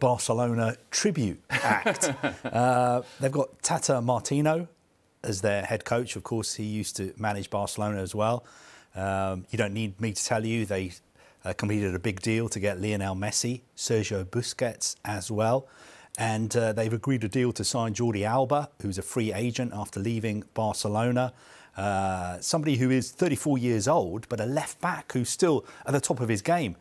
Barcelona tribute act. They've got Tata Martino as their head coach. Of course, he used to manage Barcelona as well. You don't need me to tell you, they completed a big deal to get Lionel Messi, Sergio Busquets as well. And they've agreed a deal to sign Jordi Alba, who's a free agent after leaving Barcelona. Somebody who is 34 years old, but a left-back who's still at the top of his game.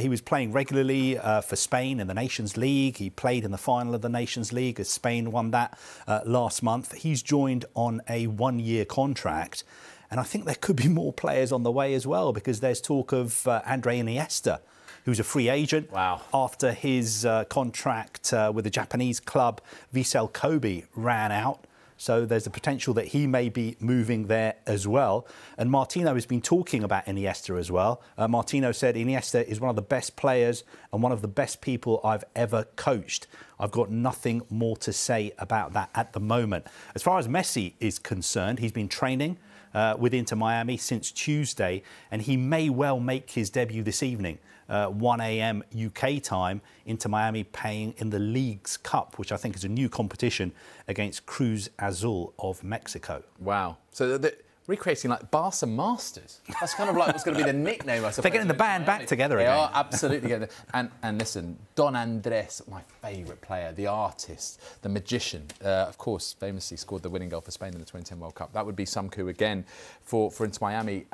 He was playing regularly for Spain in the Nations League. He played in the final of the Nations League as Spain won that last month. He's joined on a one-year contract. And I think there could be more players on the way as well, because there's talk of Andres Iniesta, who's a free agent. Wow. After his contract with the Japanese club Vissel Kobe ran out. So there's the potential that he may be moving there as well. And Martino has been talking about Iniesta as well. Martino said, Iniesta is one of the best players and one of the best people I've ever coached. I've got nothing more to say about that at the moment. As far as Messi is concerned, he's been training with Inter Miami since Tuesday, and he may well make his debut this evening. 1 a.m. UK time, Inter Miami playing in the League's Cup, which I think is a new competition, against Cruz Azul of Mexico. Wow. So they're recreating like Barca Masters. That's kind of like what's going to be the nickname, I suppose. They're getting the band back together again. They are absolutely getting and listen, Don Andres, my favourite player, the artist, the magician, of course, famously scored the winning goal for Spain in the 2010 World Cup. That would be some coup again for Inter Miami.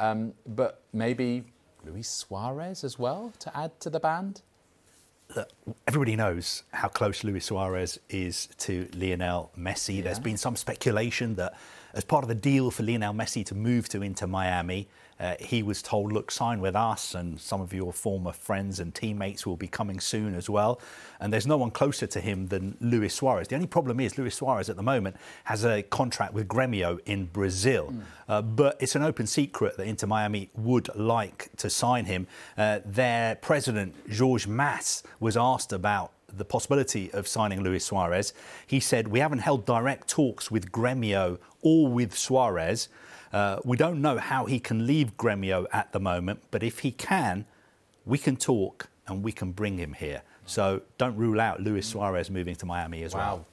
But maybe Luis Suarez as well to add to the band? Look, everybody knows how close Luis Suarez is to Lionel Messi. Yeah. There's been some speculation that as part of the deal for Lionel Messi to move to Inter Miami, he was told, look, sign with us and some of your former friends and teammates will be coming soon as well. And there's no one closer to him than Luis Suarez. The only problem is Luis Suarez at the moment has a contract with Gremio in Brazil. But it's an open secret that Inter Miami would like to sign him. Their president, Jorge Mas, was asked about the possibility of signing Luis Suarez. He said, we haven't held direct talks with Gremio or with Suarez. We don't know how he can leave Gremio at the moment, but if he can, we can talk and we can bring him here. So don't rule out Luis Suarez moving to Miami as well.